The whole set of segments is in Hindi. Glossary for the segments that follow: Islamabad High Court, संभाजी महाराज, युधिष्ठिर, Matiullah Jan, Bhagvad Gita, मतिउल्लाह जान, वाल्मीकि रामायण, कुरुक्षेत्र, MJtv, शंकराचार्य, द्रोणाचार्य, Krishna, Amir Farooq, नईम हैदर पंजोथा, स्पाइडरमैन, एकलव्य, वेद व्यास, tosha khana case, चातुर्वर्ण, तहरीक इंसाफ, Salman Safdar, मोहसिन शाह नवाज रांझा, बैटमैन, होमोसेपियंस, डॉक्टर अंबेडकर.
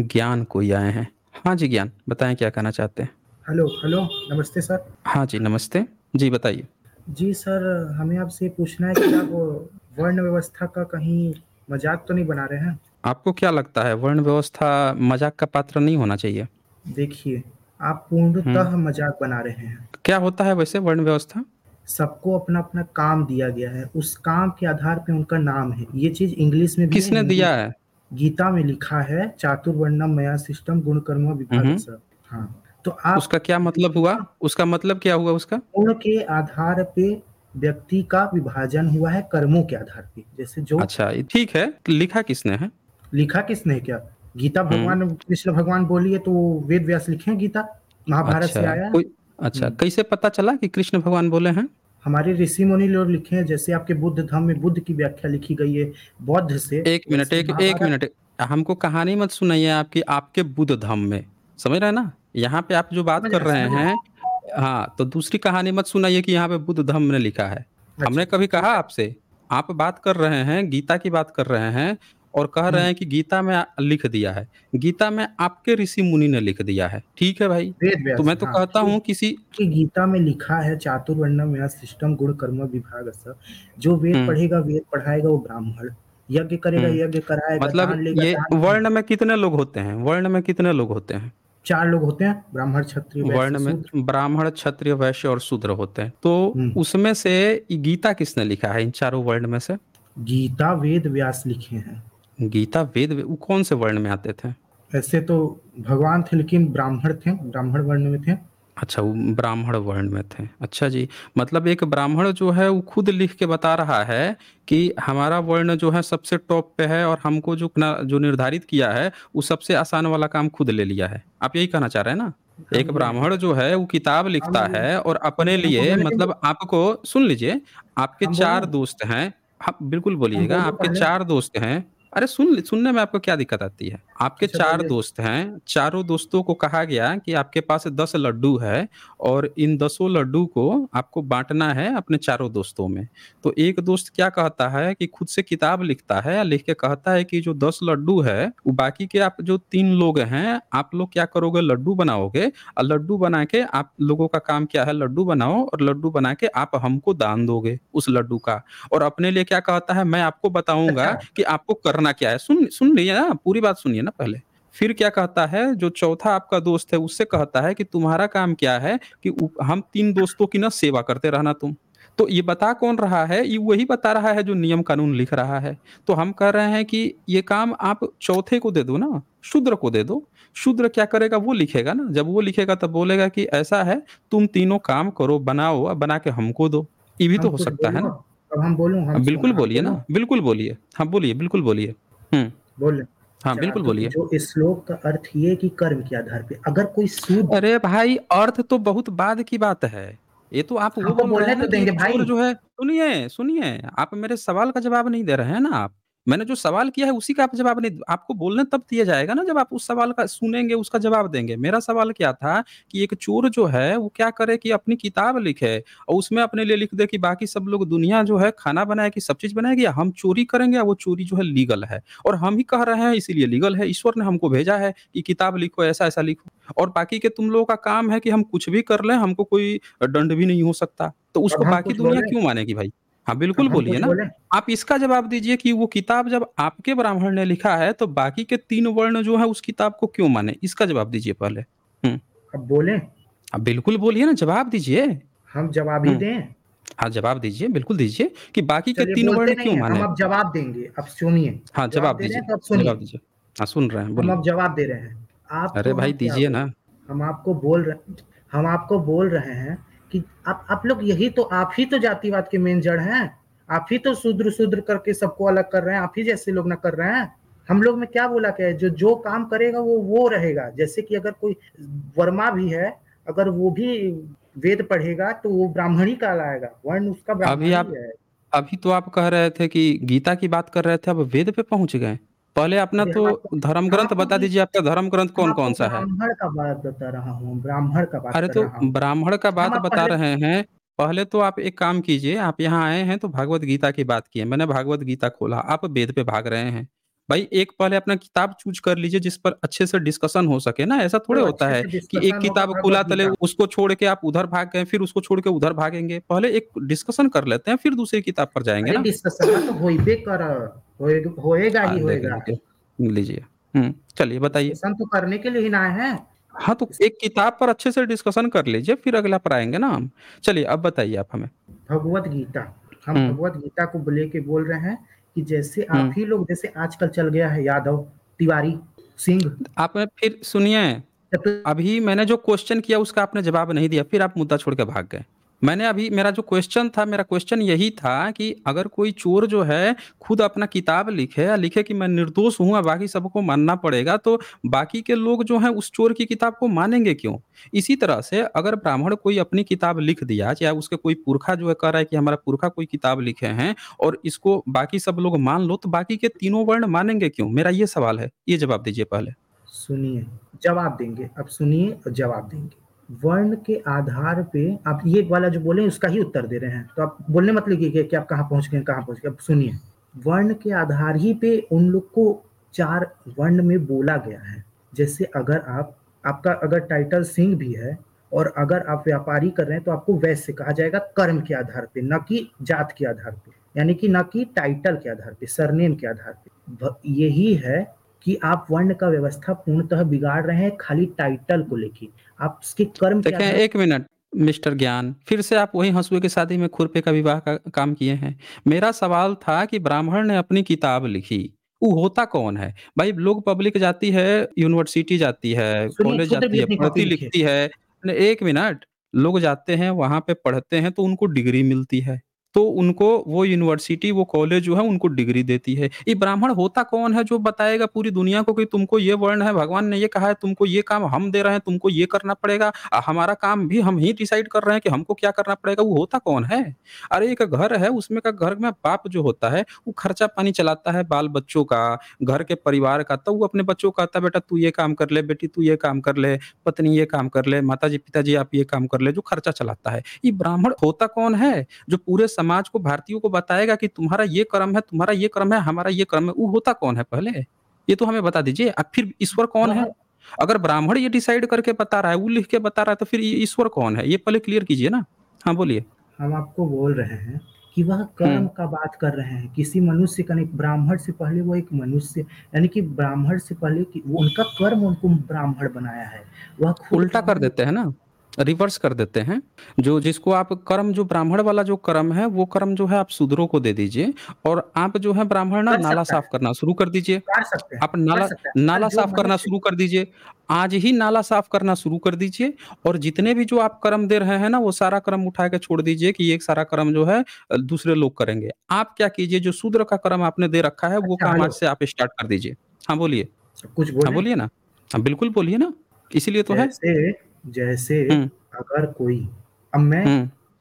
ज्ञान कोई आए हैं। हाँ जी ज्ञान, बताएं क्या कहना चाहते हैं। हेलो हेलो, नमस्ते सर। हाँ जी नमस्ते जी, बताइए जी। सर हमें आपसे पूछना है कि आप वर्ण व्यवस्था का कहीं मजाक तो नहीं बना रहे हैं। आपको क्या लगता है वर्ण व्यवस्था मजाक का पात्र नहीं होना चाहिए? देखिए आप पूर्णतः मजाक बना रहे हैं। क्या होता है वैसे वर्ण व्यवस्था? सबको अपना अपना काम दिया गया है, उस काम के आधार पे उनका नाम है। ये चीज इंग्लिश में भी किसने दिया है? गीता में लिखा है चातुर्वर्णम मया सिस्टम गुण कर्म विभाग। सर हाँ, तो आप उसका क्या मतलब हुआ? उसका मतलब क्या हुआ? उसका गुण के आधार पे व्यक्ति का विभाजन हुआ है कर्मों के आधार पे, जैसे जो। अच्छा ठीक है, लिखा किसने है? लिखा किसने? क्या गीता भगवान कृष्ण भगवान बोलिए तो वेद व्यास लिखे गीता, महाभारत से आया। अच्छा कैसे पता चला कि कृष्ण भगवान बोले हैं? हमारे ऋषि मुनि लोग लिखे हैं, जैसे आपके बुद्ध धर्म में बुद्ध की व्याख्या लिखी गई है बौद्ध से। एक मिनट हमको कहानी मत सुनाइए आपकी, आपके बुद्ध धर्म में, समझ रहे हैं ना, यहाँ पे आप जो बात कर रहे हैं। हाँ तो दूसरी कहानी मत सुनाइए कि यहाँ पे बुद्ध धर्म ने लिखा है। हमने कभी कहा आपसे? आप बात कर रहे हैं गीता की बात कर रहे हैं और कह रहे हैं कि गीता में लिख दिया है। गीता में आपके ऋषि मुनि ने लिख दिया है, ठीक है भाई। तो मैं तो कहता हूँ किसी कि गीता में लिखा है चातुर्वर्णम यह सिस्टम गुण कर्म विभाग। सर जो वेद पढ़ेगा वेद पढ़ाएगा वो ब्राह्मण, यज्ञ करेगा यज्ञ कराएगा। मतलब ये वर्ण में कितने लोग होते हैं? वर्ण में कितने लोग होते हैं? 4 लोग होते हैं, ब्राह्मण क्षत्रिय वैश्य। वर्ण में ब्राह्मण क्षत्रिय वैश्य और शूद्र होते हैं। तो उसमें से गीता किसने लिखा है? इन चारों वर्ण में से गीता वेद व्यास लिखे हैं। गीता वेद वो कौन से वर्ण में आते थे? ऐसे तो भगवान थे लेकिन ब्राह्मण थे, ब्राह्मण वर्ण में थे। अच्छा वो ब्राह्मण वर्ण में थे। अच्छा जी, मतलब एक ब्राह्मण जो है वो खुद लिख के बता रहा है कि हमारा वर्ण जो है सबसे टॉप पे है और हमको जो निर्धारित किया है वो सबसे आसान वाला काम खुद ले लिया है। आप यही कहना चाह रहे हैं ना? एक ब्राह्मण जो है वो किताब लिखता है और अपने लिए, मतलब आपको, सुन लीजिए, आपके 4 दोस्त हैं। बिल्कुल बोलिएगा, आपके 4 दोस्त हैं। अरे सुनने में आपको क्या दिक्कत आती है? आपके 4 दोस्त हैं, चारों दोस्तों को कहा गया कि आपके पास 10 लड्डू है और इन 10 लड्डू को आपको बांटना है अपने 4 दोस्तों में। तो एक दोस्त क्या कहता है कि खुद से किताब लिखता है, लिख के कहता है कि जो 10 लड्डू है वो बाकी के आप जो 3 लोग हैं, आप लोग क्या करोगे, लड्डू बनाओगे और लड्डू बना के आप लोगों का काम क्या है, लड्डू बनाओ और लड्डू बना के आप हमको दान दोगे उस लड्डू का। और अपने लिए क्या कहता है, मैं आपको बताऊंगा कि आपको ना क्या है। सुन लीजिए ना, पूरी बात सुनिए ना पहले। फिर क्या कहता है, जो चौथा आपका दोस्त है उससे कहता है कि तुम्हारा काम क्या है कि हम 3 दोस्तों की ना सेवा करते रहना तुम। तो ये बता कौन रहा है? ये वही बता रहा है जो नियम कानून लिख रहा है। तो हम कह रहे हैं कि ये काम आप चौथे को दे दो ना, शूद्र को दे दो। शूद्र क्या करेगा, वो लिखेगा ना। जब वो लिखेगा तब बोलेगा कि ऐसा है, तुम तीनों काम करो, बनाओ, बना के हमको दो। ये भी तो हो सकता है ना। बिल्कुल बोलिए ना, बिल्कुल बोलिए। हाँ बोलिए, बिल्कुल बोलिए। बोले हाँ, बिल्कुल बोलिए। जो इस श्लोक का अर्थ ये कि कर्म के आधार पे अगर कोई सूद। अरे भाई अर्थ तो बहुत बाद की बात है, ये तो आप वो बोल रहे हैं जो है। सुनिए आप मेरे सवाल का जवाब नहीं दे रहे हैं ना। आप, मैंने जो सवाल किया है उसी का आप जवाब नहीं, आपको बोलने तब दिया जाएगा ना जब आप उस सवाल का सुनेंगे, उसका जवाब देंगे। मेरा सवाल क्या था कि एक चोर जो है वो क्या करे कि अपनी किताब लिखे और उसमें अपने लिए लिख दे कि बाकी सब लोग दुनिया जो है खाना बनाएगी, सब चीज बनाएगी, हम चोरी करेंगे, वो चोरी जो है लीगल है और हम ही कह रहे हैं इसीलिए लीगल है। ईश्वर ने हमको भेजा है कि किताब लिखो, ऐसा ऐसा लिखो, और बाकी के तुम लोगों का काम है कि हम कुछ भी कर लें, हमको कोई दंड भी नहीं हो सकता। तो उसको बाकी दुनिया क्यों मानेगी भाई? हाँ बिल्कुल बोलिए ना। आप इसका जवाब दीजिए कि वो किताब जब आपके ब्राह्मण ने लिखा है तो बाकी के 3 वर्ण जो है उस किताब को क्यों माने, इसका जवाब दीजिए पहले। अब बोले, आप बिल्कुल बोलिए ना, जवाब दीजिए। हम जवाब ही दें? हाँ जवाब दीजिए, बिल्कुल दीजिए कि बाकी के 3 वर्ण क्यों माने। हम जवाब देंगे, आप सुनिए। हाँ जवाब दीजिए, हाँ सुन रहे हैं, हम जवाब दे रहे हैं आप। अरे भाई दीजिए ना। हम आपको बोल रहे हैं कि आप लोग, यही तो आप ही तो जातिवाद के मेन जड़ हैं। आप ही तो शूद्र करके सबको अलग कर रहे हैं। आप ही जैसे लोग ना कर रहे हैं। हम लोग में क्या बोला क्या है, जो काम करेगा वो रहेगा। जैसे कि अगर कोई वर्मा भी है, अगर वो भी वेद पढ़ेगा तो वो ब्राह्मणी का लाएगा, वर्ण उसका ब्राह्मण है। अभी तो आप कह रहे थे कि गीता की बात कर रहे थे, अब वेद पे पहुंच गए। पहले अपना तो धर्म ग्रंथ बता दीजिए, आपका धर्म ग्रंथ कौन कौन सा है? ब्राह्मण का बात बता रहा हूँ, ब्राह्मण का बात। अरे तो ब्राह्मण का बात बता रहे हैं, पहले तो आप एक काम कीजिए, आप यहाँ आए हैं तो भागवत गीता की बात की है, मैंने भागवत गीता खोला, आप वेद पे भाग रहे हैं। भाई एक पहले अपना किताब चूज कर लीजिए जिस पर अच्छे से डिस्कशन हो सके ना। ऐसा थोड़े होता है कि एक किताब खुला तले उसको छोड़ के आप उधर भाग गए, फिर उसको छोड़ के उधर भागेंगे। पहले एक डिस्कशन कर लेते हैं, फिर दूसरी किताब पर जाएंगे ना। डिस्कशन तो होएगा ही होएगा। लीजिए चलिए बताइए। तो करने के लिए ही ना है। हाँ तो एक किताब पर अच्छे से डिस्कशन कर लीजिए, फिर अगला पर आएंगे ना हम। चलिए अब बताइए आप हमें। भगवत गीता, हम भगवत गीता को लेके बोल रहे हैं कि जैसे आप ही लोग, जैसे आजकल चल गया है यादव तिवारी सिंह। आपने फिर सुनिए, अभी मैंने जो क्वेश्चन किया उसका आपने जवाब नहीं दिया, फिर आप मुद्दा छोड़ के भाग गए। मैंने अभी मेरा जो क्वेश्चन था, मेरा क्वेश्चन यही था कि अगर कोई चोर जो है खुद अपना किताब लिखे या लिखे कि मैं निर्दोष हूँ बाकी सबको मानना पड़ेगा, तो बाकी के लोग जो हैं उस चोर की किताब को मानेंगे क्यों। इसी तरह से अगर ब्राह्मण कोई अपनी किताब लिख दिया, चाहे उसके कोई पुरखा जो है कह रहा है कि हमारा पुरखा कोई किताब लिखे हैं और इसको बाकी सब लोग मान लो, तो बाकी के तीनों वर्ण मानेंगे क्यों। मेरा ये सवाल है, ये जवाब दीजिए। पहले सुनिए, जवाब देंगे। अब सुनिए और जवाब देंगे। वर्ण के आधार पे आप ये वाला जो बोले उसका ही उत्तर दे रहे हैं, तो आप बोलने मत लीजिए कि आप कहाँ पहुंच गए। अब सुनिए, वर्ण के आधार ही पे उन लोग को चार वर्ण में बोला गया है। जैसे अगर आपका अगर टाइटल सिंह भी है और अगर आप व्यापारी कर रहे हैं तो आपको वैसे कहा जाएगा कर्म के आधार पे, न कि जात के आधार पे, यानी कि न कि टाइटल के आधार पे, सरनेम के आधार पे। यही है कि आप वर्ण का व्यवस्था पूर्णतः बिगाड़ रहे हैं खाली टाइटल को लेके। आप उसके कर्म क्या है? एक मिनट मिस्टर ज्ञान, फिर से आप वही हंसुए की शादी में खुरपे का विवाह का काम किए हैं। मेरा सवाल था कि ब्राह्मण ने अपनी किताब लिखी, वो होता कौन है भाई। लोग पब्लिक जाती है, यूनिवर्सिटी जाती है, कॉलेज जाती है, पढ़ती लिखती है। एक मिनट, लोग जाते हैं वहां पे पढ़ते हैं तो उनको डिग्री मिलती है, तो उनको वो यूनिवर्सिटी वो कॉलेज जो है उनको डिग्री देती है। ये ब्राह्मण होता कौन है जो बताएगा पूरी दुनिया को कि तुमको ये वर्ण है, भगवान ने ये कहा है, तुमको ये काम हम दे रहे हैं, तुमको ये करना पड़ेगा, हमारा काम भी हम ही डिसाइड कर रहे हैं कि हमको क्या करना पड़ेगा। वो होता कौन है। अरे एक घर है, उसमें का घर में बाप जो होता है वो खर्चा पानी चलाता है बाल बच्चों का, घर के परिवार का। तो वो अपने बच्चों को कहता है बेटा तू ये काम कर ले, बेटी तू ये काम कर ले, पत्नी ये काम कर ले, माता जी पिताजी आप ये काम कर ले, जो खर्चा चलाता है। ये ब्राह्मण होता कौन है जो पूरे समाज को, भारतीयों को बताएगा कि तुम्हारा ये कर्म है, तुम्हारा ये कर्म है, हमारा ये कर्म है। वो होता कौन है पहले ये तो हमें बता दीजिए। अब फिर ईश्वर कौन है। अगर ब्राह्मण ये डिसाइड करके बता रहा है, वो लिख के बता रहा है, तो फिर ईश्वर कौन है, ये पहले क्लियर कीजिए ना। हाँ बोलिए। हम आपको बोल रहे हैं कि वह कर्म का बात कर रहे हैं। किसी मनुष्य का, ब्राह्मण से पहले वो एक मनुष्य, यानी कि ब्राह्मण से पहले कि उनका कर्म उनको ब्राह्मण बनाया है। वह उल्टा कर देते हैं ना, रिवर्स कर देते हैं। जो जिसको आप कर्म, जो ब्राह्मण वाला जो कर्म है, वो कर्म जो है आप शूद्रों को दे दीजिए और आप जो है ब्राह्मण नाला साफ करना शुरू कर दीजिए। आप नाला साफ करना शुरू कर दीजिए, आज ही नाला साफ करना शुरू कर दीजिए। और जितने भी जो आप कर्म दे रहे हैं ना, वो सारा कर्म उठा के छोड़ दीजिए कि एक सारा कर्म जो है दूसरे लोग करेंगे। आप क्या कीजिए, जो शूद्र का कर्म आपने दे रखा है वो काम आज से आप स्टार्ट कर दीजिए। हाँ बोलिए, कुछ बोलिए ना। हाँ बिल्कुल बोलिए ना, इसीलिए तो है। जैसे अगर कोई, अब मैं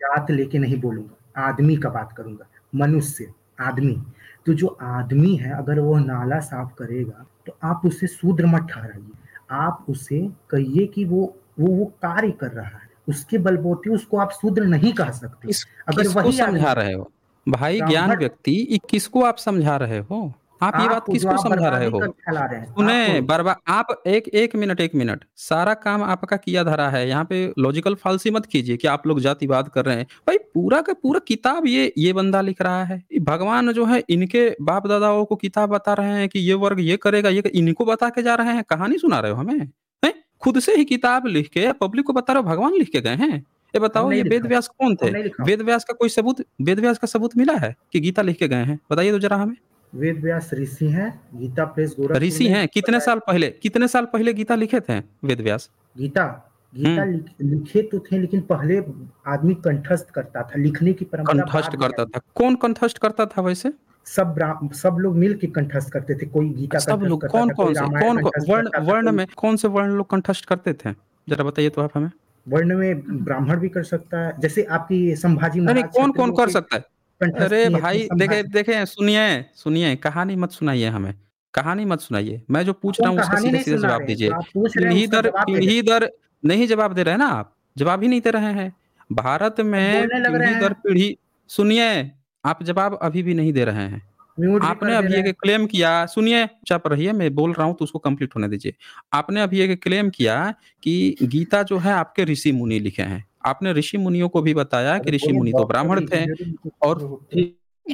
जात लेके नहीं बोलूंगा, आदमी का बात करूंगा, मनुष्य आदमी। तो जो आदमी है अगर वो नाला साफ करेगा तो आप उसे शूद्र मत ठहराइए, आप उसे कहिए कि वो कार्य कर रहा है, उसके बलबूते उसको आप शूद्र नहीं कह सकते। अगर वही समझा रहे हो भाई ज्ञान व्यक्ति, किसको आप समझा रहे हो, आप ये बात किसको समझा रहे हो। सुने बर्बाद आप, एक मिनट सारा काम आपका किया धरा है। यहाँ पे लॉजिकल फालसी मत कीजिए कि आप लोग जातिवाद कर रहे हैं। भाई पूरा का पूरा किताब ये बंदा लिख रहा है। भगवान जो है इनके बाप दादाओं को किताब बता रहे हैं कि ये वर्ग ये करेगा, ये इनको बता के जा रहे हैं। कहानी सुना रहे हो हमें, खुद से ही किताब लिख के पब्लिक को बता रहे हो, भगवान लिख के गए हैं। ये बताओ, ये वेद व्यास कौन थे, वेद व्यास का कोई सबूत, वेद व्यास का सबूत मिला है कि गीता लिख के गए हैं, बताइए तो जरा हमें। वेद व्यास ऋषि हैं, गीता प्रेस गोरखपुर ऋषि हैं। कितने साल पहले गीता लिखे थे वेद व्यास। गीता लिखे तो थे, लेकिन पहले आदमी कंठस्थ करता था, लिखने की परंपरा कंठस्थ करता था। कौन कंठस्थ करता था वैसे, सब लोग मिल के कंठस्थ करते थे। कोई गीता सब लोग कौन वर्ण में कौन से वर्ण लोग कंठस्थ करते थे, जरा बताइए तो आप हमें। वर्ण में ब्राह्मण भी कर सकता है, जैसे आपकी संभाजी महाराज। कौन कौन कर सकता है। अरे भाई देखे सुनिए, कहानी मत सुनाइए हमें। मैं जो पूछ रहा हूँ उसका सीधे जवाब दीजिए। पीढ़ी दर नहीं जवाब दे रहे ना, आप जवाब ही नहीं दे रहे हैं। भारत में पीढ़ी दर पीढ़ी, सुनिए आप जवाब अभी भी नहीं दे रहे हैं। आपने अभी एक क्लेम किया, सुनिए, चुप रहिए, मैं बोल रहा हूँ तो उसको कंप्लीट होने दीजिए। आपने अभी एक क्लेम किया कि गीता जो है आपके ऋषि मुनि लिखे हैं, आपने ऋषि मुनियों को भी बताया कि ऋषि मुनि तो ब्राह्मण थे। और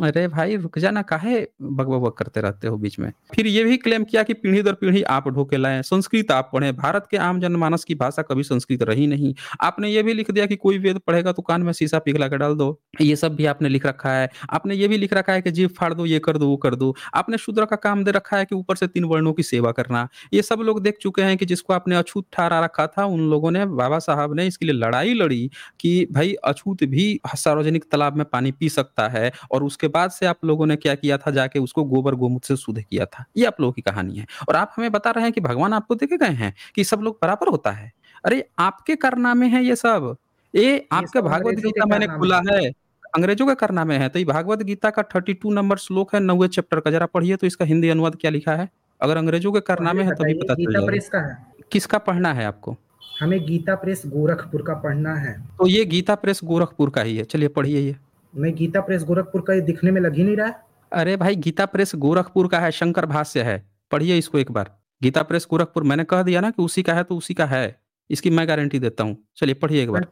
अरे भाई रुक जाना, काहे बकबक करते रहते हो बीच में। फिर ये भी क्लेम किया कि पीढ़ी दर पीढ़ी आप ढोके लाए, संस्कृत आप पढ़े, भारत के आम जनमानस की भाषा कभी संस्कृत रही नहीं। आपने ये भी लिख दिया कि कोई वेद पढ़ेगा तो कान में शीशा पिघला के डाल दो, ये सब भी आपने लिख रखा है। आपने ये भी लिख रखा है कि जीभ फाड़ दो, ये कर दो, वो कर दो। आपने शूद्र का काम दे रखा है कि ऊपर से तीन वर्णों की सेवा करना। ये सब लोग देख चुके हैं कि जिसको आपने अछूत ठहरा रखा था, उन लोगों ने, बाबा साहब ने इसके लिए लड़ाई लड़ी कि भाई अछूत भी सार्वजनिक तालाब में पानी पी सकता है। और उसके बाद से आप लोगों ने क्या किया था, जाके उसको गोबर गोमूत्र से शुद्ध किया था। ये आप लोगों की कहानी है। और आप हमें बता रहे हैं कि भगवान आपको देखे गए हैं कि सब लोग बराबर होता है। अरे आपके कारनामे हैं ये सब। ये आपका भागवत गीता मैंने खुला है, अंग्रेजों के कारनामे हैं। तो ये भागवत गीता का 32 नंबर श्लोक है 9वें चैप्टर का, जरा पढ़िए तो इसका हिंदी अनुवाद क्या लिखा है। अगर अंग्रेजों के कारनामे हैं तभी पता चलेगा। किसका पढ़ना है आपको? हमें गीता प्रेस गोरखपुर का पढ़ना है। तो ये गीता प्रेस गोरखपुर का ही है, चलिए पढ़िए। ये मैं गीता प्रेस गोरखपुर का, ये दिखने में लग ही नहीं रहा। अरे भाई गीता प्रेस गोरखपुर का है, शंकर भाष्य है, पढ़िए इसको एक बार। गीता प्रेस गोरखपुर, मैंने कह दिया ना कि उसी का है तो उसी का है, इसकी मैं गारंटी देता हूँ। चलिए पढ़िए एक बार। फ्रंट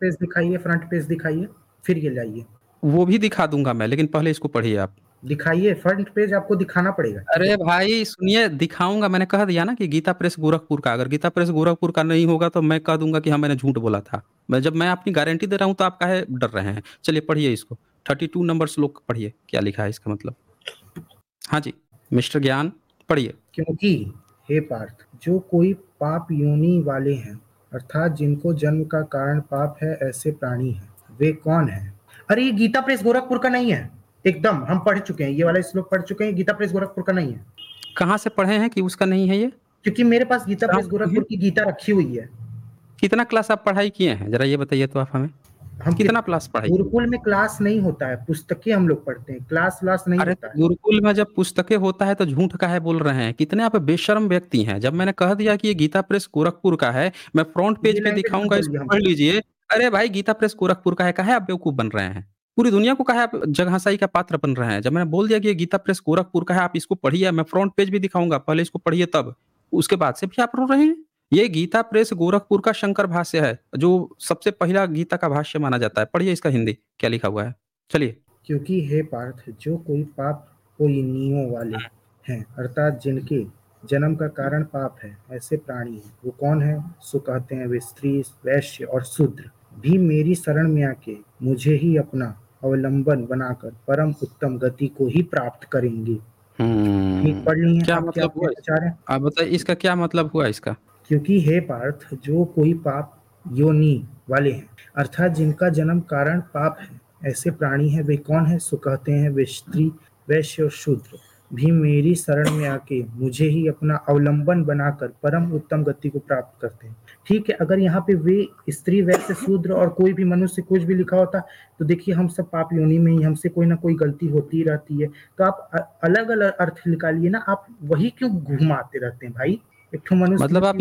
पेज दिखाइए, फिर ये लाइए। वो भी दिखा दूंगा मैं, लेकिन पहले इसको पढ़िए आप। दिखाइए, फ्रंट पेज आपको दिखाना पड़ेगा। अरे भाई सुनिए, दिखाऊंगा, मैंने कह दिया ना कि गीता प्रेस गोरखपुर का। अगर गीता प्रेस गोरखपुर का नहीं होगा तो मैं कह दूंगा कि हाँ मैंने झूठ बोला था। मैं जब मैं अपनी गारंटी दे रहा हूँ तो आप काहे डर रहे हैं। चलिए पढ़िए इसको, 32 नंबर श्लोक पढ़िए, क्या लिखा है इसका मतलब। हाँ जी मिस्टर ज्ञान, पढ़िए। क्योंकि हे पार्थ, जो कोई पाप योनि वाले हैं, अर्थात जिनको जन्म का कारण पाप है, ऐसे प्राणी हैं, वे कौन हैं? अरे ये गीता प्रेस गोरखपुर का नहीं है, एकदम हम पढ़ चुके हैं, ये वाला श्लोक पढ़ चुके हैं। गीता प्रेस गोरखपुर का नहीं है। कहाँ से पढ़े हैं कि उसका नहीं है ये? क्योंकि मेरे पास गीता प्रेस गोरखपुर की गीता रखी हुई है। कितना क्लास आप पढ़ाई किए हैं जरा ये बताइए तो आप हमें। हम कितना क्लास पढ़ाई? गुरुकुल में क्लास नहीं होता है, पुस्तकें हम लोग पढ़ते हैं, क्लास नहीं होता है। गुरुकुल में जब पुस्तकें होता है तो झूठ का है बोल रहे हैं। कितने आप बेशर्म व्यक्ति हैं। जब मैंने कह दिया कि ये गीता प्रेस गोरखपुर का है, मैं फ्रंट पेज पे दिखाऊंगा, इसको पढ़ लीजिए। अरे भाई गीता प्रेस गोरखपुर का है, कहे आप बेवकूफ बन रहे हैं, पूरी दुनिया को कहे आप जगहसाई का पात्र बन रहे हैं। जब मैंने बोल दिया कि ये गीता प्रेस गोरखपुर का है, आप इसको पढ़िए, मैं फ्रंट पेज भी दिखाऊंगा, पहले इसको पढ़िए तब उसके बाद से भी आप रो रहे हैं। ये गीता प्रेस गोरखपुर का शंकर भाष्य है, जो सबसे पहला गीता का भाष्य माना जाता है। पढ़िए इसका हिंदी क्या लिखा हुआ है, चलिए। क्योंकि हे पार्थ, जो कोई पाप योनियों वाले हैं, अर्थात जिनके जन्म का कारण पाप है, ऐसे प्राणी हैं, वो कौन है? सो कहते हैं वे स्त्री, वैश्य और शूद्र भी मेरी शरण में आके मुझे ही अपना अवलंबन बनाकर परम उत्तम गति को ही प्राप्त करेंगे। पढ़ ली है, क्या मतलब हुआ? आप बताइए इसका क्या मतलब हुआ इसका। क्योंकि हे पार्थ, जो कोई पाप योनि वाले हैं, अर्थात जिनका जन्म कारण पाप है, ऐसे प्राणी हैं, वे कौन है? सो कहते हैं वे स्त्री, वैश्य और शूद्र भी मेरी शरण में आके मुझे ही अपना अवलंबन बनाकर परम उत्तम गति को प्राप्त करते हैं। ठीक है, अगर यहाँ पे वे स्त्री, वैश्य, शूद्र और कोई भी मनुष्य कुछ भी लिखा होता तो देखिए हम सब पाप योनि में ही, हमसे कोई ना कोई गलती होती रहती है। तो आप अलग अलग अर्थ निकालिए ना, आप वही क्यों घुमाते रहते हैं भाई। मतलब आप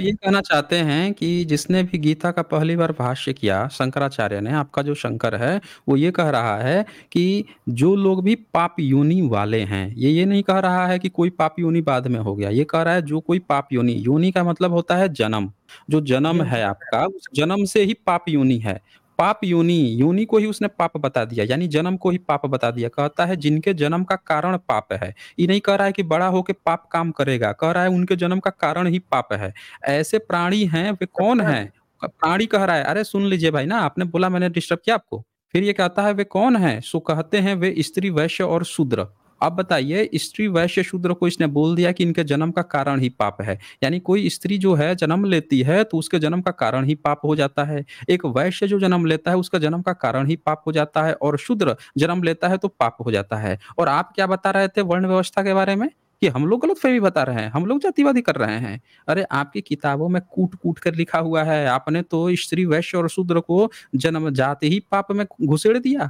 ये कहना चाहते हैं कि जिसने भी गीता का पहली बार भाष्य किया शंकराचार्य ने, आपका जो शंकर है वो ये कह रहा है कि जो लोग भी पाप योनि वाले हैं, ये नहीं कह रहा है कि कोई पाप योनि बाद में हो गया। ये कह रहा है जो कोई पाप योनि, योनि का मतलब होता है जन्म, जो जन्म है आपका, उस जन्म से ही पाप योनि है। पाप योनि, योनि को ही उसने पाप बता दिया, यानी जन्म को ही पाप बता दिया। कहता है जिनके जन्म का कारण पाप है। ये नहीं कह रहा है कि बड़ा होके पाप काम करेगा, कह रहा है उनके जन्म का कारण ही पाप है, ऐसे प्राणी हैं, वे कौन हैं? प्राणी कह रहा है। अरे सुन लीजिए भाई ना, आपने बोला मैंने डिस्टर्ब किया आपको। फिर ये कहता है वे कौन है? सो कहते हैं वे स्त्री, वैश्य और शूद्र। अब बताइए, स्त्री, वैश्य, शूद्र को इसने बोल दिया कि इनके जन्म का कारण ही पाप है, यानी कोई स्त्री जो है जन्म लेती है तो उसके जन्म का कारण ही पाप हो जाता है। एक वैश्य जो जन्म लेता है उसका जन्म का कारण ही पाप हो जाता है, और शूद्र जन्म लेता है तो पाप हो जाता है। और आप क्या बता रहे थे वर्ण व्यवस्था के बारे में कि हम लोग गलतफहमी बता रहे हैं, हम लोग जातिवादी कर रहे हैं। अरे आपकी किताबों में कूट कूट कर लिखा हुआ है, आपने तो स्त्री, वैश्य और शूद्र को जन्म जाते ही पाप में घुसेड़ दिया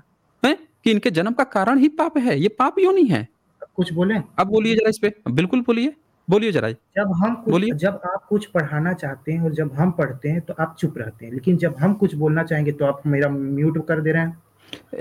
है कि इनके जन्म का कारण ही पाप है, ये पाप योनि है। कुछ बोले अब, बोलिए जरा इस पे, बिल्कुल बोलिए जरा। जब आप कुछ पढ़ाना चाहते हैं और जब हम पढ़ते हैं तो आप चुप रहते हैं, लेकिन जब हम कुछ बोलना चाहेंगे तो आप मेरा म्यूट कर दे रहे हैं।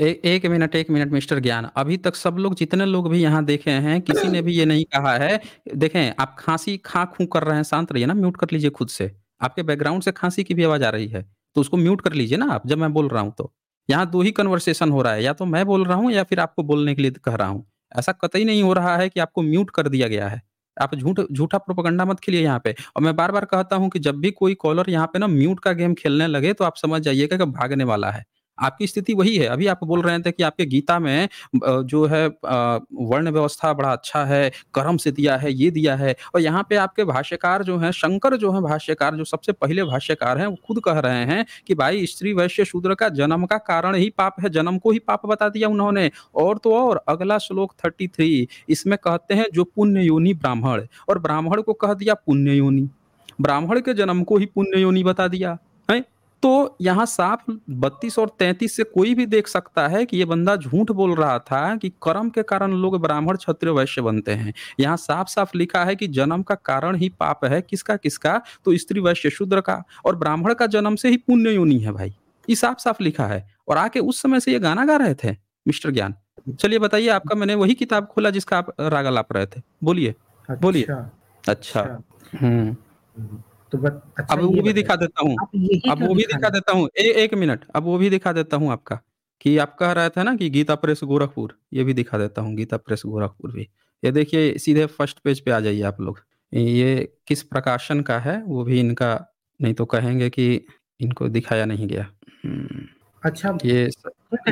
एक मिनट मिस्टर ज्ञान, अभी तक सब लोग जितने लोग भी यहाँ देखे हैं किसी ने भी ये नहीं कहा है। देखें आप खांसी खाखू कर रहे हैं, शांत रहिए ना, म्यूट कर लीजिए खुद से। आपके बैकग्राउंड से खांसी की भी आवाज आ रही है तो उसको म्यूट कर लीजिए ना आप। जब मैं बोल रहा हूँ तो यहाँ दो ही कन्वर्सेशन हो रहा है, या तो मैं बोल रहा हूँ या फिर आपको बोलने के लिए कह रहा हूँ। ऐसा कतई नहीं हो रहा है कि आपको म्यूट कर दिया गया है। आप झूठा प्रोपेगेंडा मत खेलिए यहाँ पे। और मैं बार बार कहता हूँ कि जब भी कोई कॉलर यहाँ पे ना म्यूट का गेम खेलने लगे तो आप समझ जाइएगा कि भागने वाला है। आपकी स्थिति वही है। अभी आप बोल रहे थे कि आपके गीता में जो है वर्ण व्यवस्था बड़ा अच्छा है, कर्म से दिया है, ये दिया है। और यहाँ पे आपके भाष्यकार जो है शंकर जो है भाष्यकार, जो सबसे पहले भाष्यकार हैं, वो खुद कह रहे हैं कि भाई स्त्री वैश्य शूद्र का जन्म का कारण ही पाप है, जन्म को ही पाप बता दिया उन्होंने। और तो और अगला श्लोक 33 इसमें कहते हैं जो पुण्य योनि ब्राह्मण, और ब्राह्मण को कह दिया पुण्य योनि, ब्राह्मण के जन्म को ही पुण्य योनि बता दिया है। तो यहाँ साफ 32 और 33 से कोई भी देख सकता है कि ये बंदा झूठ बोल रहा था कि कर्म के कारण लोग ब्राह्मण क्षत्रिय वैश्य बनते हैं। यहाँ साफ साफ लिखा है कि जन्म का कारण ही पाप है। किसका किसका? तो स्त्री वैश्य शूद्र का, और ब्राह्मण का जन्म से ही पुण्य योनि है। भाई ये साफ साफ लिखा है, और आके उस समय से ये गाना गा रहे थे मिस्टर ज्ञान। चलिए बताइए आपका, मैंने वही किताब खोला जिसका आप राग लाप रहे थे। बोलिए बोलिए। अच्छा अब वो भी दिखा देता हूँ, एक मिनट आपका, कि आप कह रहे थे ना कि गीता प्रेस गोरखपुर, ये भी दिखा देता हूँ। गीता प्रेस गोरखपुर भी, ये देखिए सीधे फर्स्ट पेज पे आ जाइए आप लोग। ये किस प्रकाशन का है वो भी इनका, नहीं तो कहेंगे कि इनको दिखाया नहीं गया। अच्छा ये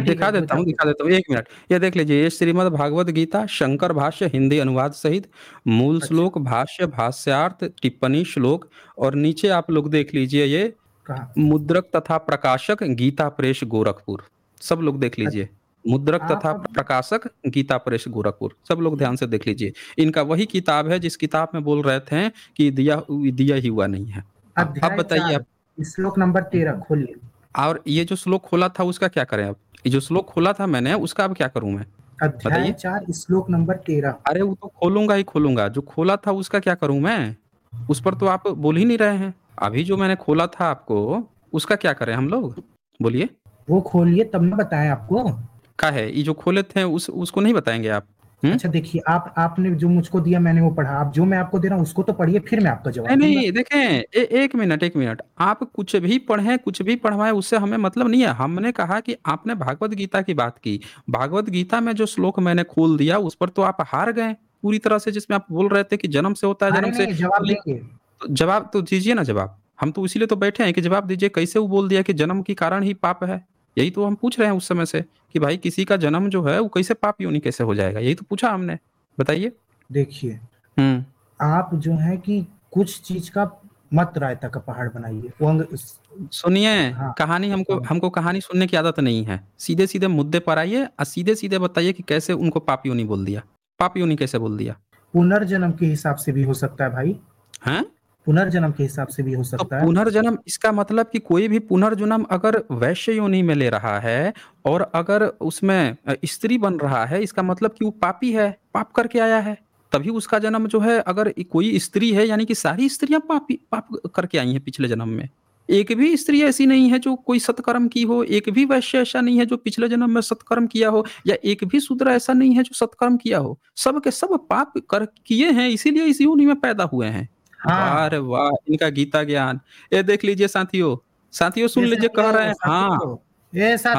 दिखा देता हूँ एक मिनट। ये देख लीजिए, ये श्रीमद् भागवत गीता शंकर भाष्य हिंदी अनुवाद सहित, मूल श्लोक, भाष्य, भाष्यार्थ, टिप्पणी, श्लोक, और नीचे आप लोग देख लीजिए ये मुद्रक तथा प्रकाशक गीता प्रेस गोरखपुर। सब लोग देख लीजिए, मुद्रक तथा प्रकाशक गीता प्रेस गोरखपुर। सब लोग ध्यान से देख लीजिए, इनका वही किताब है जिस किताब में बोल रहे थे कि दिया ही हुआ नहीं है। अब बताइए आप, श्लोक नंबर 13 खोलिए। और ये जो श्लोक खोला था उसका क्या करें अब? ये जो श्लोक खोला था मैंने उसका अब क्या करूं मैं? अध्याय 4 श्लोक नंबर 13। अरे वो तो खोलूंगा। जो खोला था उसका क्या करूं मैं? उस पर तो आप बोल ही नहीं रहे हैं। अभी जो मैंने खोला था आपको, उसका क्या करें हम लोग? बोलिए। वो खोलिए तब ना बताएं आपको क्या है। ये जो खोले थे उसको नहीं बताएंगे आप? अच्छा देखिए, आपने जो मुझको दिया मैंने वो पढ़ा। आप जो मैं आपको दे रहा हूँ उसको तो पढ़िए, फिर मैं आपका जवाब दूंगा। नहीं देखें, एक मिनट आप कुछ भी पढ़ें कुछ भी पढ़वाएं, उससे हमें मतलब नहीं है। हमने कहा कि आपने भागवत गीता की बात की, भागवत गीता में जो श्लोक मैंने खोल दिया उस पर तो आप हार गए पूरी तरह से, जिसमें आप बोल रहे थे कि जन्म से होता है, जन्म से। जवाब तो दीजिए ना, जवाब हम तो इसीलिए तो बैठे हैं कि जवाब दीजिए। कैसे वो बोल दिया कि जन्म के कारण ही पाप है? यही तो हम पूछ रहे हैं उस समय से कि भाई किसी का जन्म जो है वो कैसे पाप योनि कैसे हो जाएगा, यही तो पूछा हमने। बताइए। देखिए आप जो है कि कुछ चीज का मत रायता का पहाड़ बनाइए। सुनिए कहानी, हमको कहानी सुनने की आदत नहीं है। सीधे सीधे मुद्दे पर आइए और सीधे सीधे बताइए कि कैसे उनको पाप योनि बोल दिया, पाप योनि कैसे बोल दिया। पुनर्जन्म के हिसाब से भी हो सकता है भाई, है पुनर्जन्म के हिसाब से भी हो सकता है। पुनर्जन्म इसका मतलब कि कोई भी पुनर्जन्म अगर वैश्य योनि में ले रहा है और अगर उसमें स्त्री बन रहा है, इसका मतलब कि वो पापी है, पाप करके आया है, तभी उसका जन्म जो है। अगर कोई स्त्री है यानी कि सारी स्त्रियां पाप करके आई हैं पिछले जन्म में। एक भी स्त्री ऐसी नहीं है जो कोई सत्कर्म की हो, एक भी वैश्य ऐसा नहीं है जो पिछले जन्म में सत्कर्म किया हो, या एक भी शूद्र ऐसा नहीं है जो सत्कर्म किया हो। सब के सब पाप कर किए हैं, इसीलिए इस योनि में पैदा हुए हैं। अरे वाह, इनका गीता ज्ञान। ये देख लीजिए साथियों सुन लीजिए, कह रहे हैं। हाँ